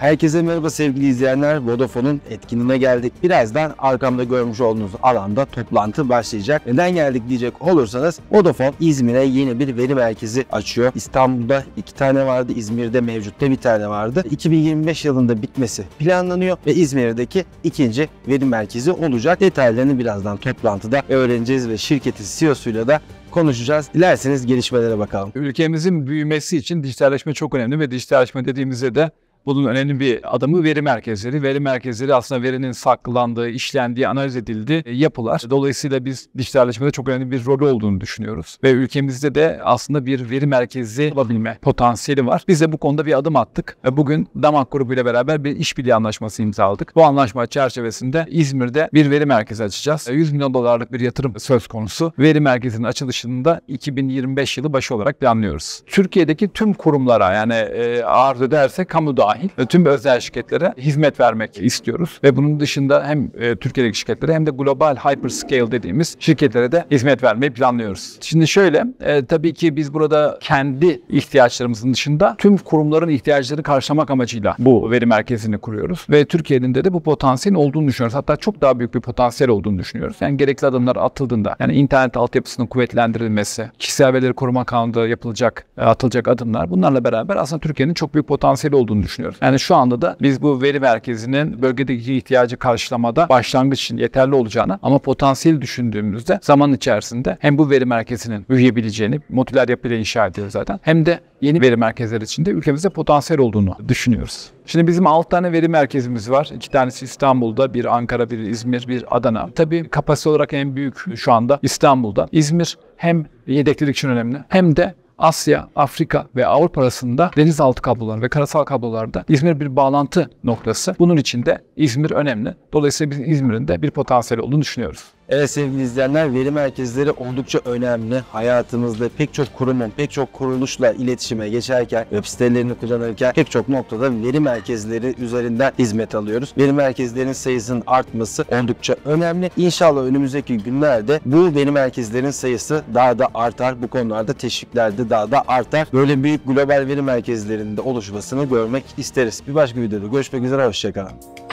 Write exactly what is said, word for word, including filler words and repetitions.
Herkese merhaba sevgili izleyenler, Vodafone'un etkinliğine geldik. Birazdan arkamda görmüş olduğunuz alanda toplantı başlayacak. Neden geldik diyecek olursanız, Vodafone İzmir'e yeni bir veri merkezi açıyor. İstanbul'da iki tane vardı, İzmir'de mevcutta bir tane vardı. iki bin yirmi beş yılında bitmesi planlanıyor ve İzmir'deki ikinci veri merkezi olacak. Detaylarını birazdan toplantıda öğreneceğiz ve şirketin C E O'suyla da konuşacağız. Dilerseniz gelişmelere bakalım. Ülkemizin büyümesi için dijitalleşme çok önemli ve dijitalleşme dediğimizde de bunun önemli bir adımı veri merkezleri. Veri merkezleri aslında verinin saklandığı, işlendiği, analiz edildiği yapılar. Dolayısıyla biz dijitalleşmede çok önemli bir rolü olduğunu düşünüyoruz. Ve ülkemizde de aslında bir veri merkezi olabilme potansiyeli var. Biz de bu konuda bir adım attık. Bugün DAMAC grubuyla beraber bir işbirliği anlaşması imzaladık. Bu anlaşma çerçevesinde İzmir'de bir veri merkezi açacağız. yüz milyon dolarlık bir yatırım söz konusu. Veri merkezinin açılışını da iki bin yirmi beş yılı başı olarak planlıyoruz. Türkiye'deki tüm kurumlara, yani e, arz ederse kamu da tüm özel şirketlere hizmet vermek istiyoruz ve bunun dışında hem Türkiye'deki şirketlere hem de global hyperscale dediğimiz şirketlere de hizmet vermeyi planlıyoruz. Şimdi şöyle, e, tabii ki biz burada kendi ihtiyaçlarımızın dışında tüm kurumların ihtiyaçlarını karşılamak amacıyla bu veri merkezini kuruyoruz ve Türkiye'nin de, de bu potansiyelin olduğunu düşünüyoruz. Hatta çok daha büyük bir potansiyel olduğunu düşünüyoruz. Yani gerekli adımlar atıldığında, yani internet altyapısının kuvvetlendirilmesi, kişisel verileri koruma kanunda yapılacak, atılacak adımlar, bunlarla beraber aslında Türkiye'nin çok büyük potansiyeli olduğunu düşünüyoruz. Yani şu anda da biz bu veri merkezinin bölgedeki ihtiyacı karşılamada başlangıç için yeterli olacağını, ama potansiyel düşündüğümüzde zaman içerisinde hem bu veri merkezinin büyüyebileceğini, modüler yapıyla inşa ediyoruz zaten, hem de yeni veri merkezleri içinde ülkemizde potansiyel olduğunu düşünüyoruz. Şimdi bizim altı tane veri merkezimiz var. iki tanesi İstanbul'da, bir Ankara, bir İzmir, bir Adana. Tabii kapasite olarak en büyük şu anda İstanbul'da. İzmir hem yedeklilik için önemli, hem de Asya, Afrika ve Avrupa arasında denizaltı kabloları ve karasal kablolarda İzmir bir bağlantı noktası. Bunun için de İzmir önemli. Dolayısıyla biz İzmir'in de bir potansiyeli olduğunu düşünüyoruz. Evet sevgili izleyenler, veri merkezleri oldukça önemli. Hayatımızda pek çok kurumun, pek çok kuruluşla iletişime geçerken, web sitelerini kullanırken pek çok noktada veri merkezleri üzerinden hizmet alıyoruz. Veri merkezlerinin sayısının artması oldukça önemli. İnşallah önümüzdeki günlerde bu veri merkezlerinin sayısı daha da artar. Bu konularda teşvikler de daha da artar. Böyle büyük global veri merkezlerinin de oluşmasını görmek isteriz. Bir başka videoda görüşmek üzere, hoşça kalın.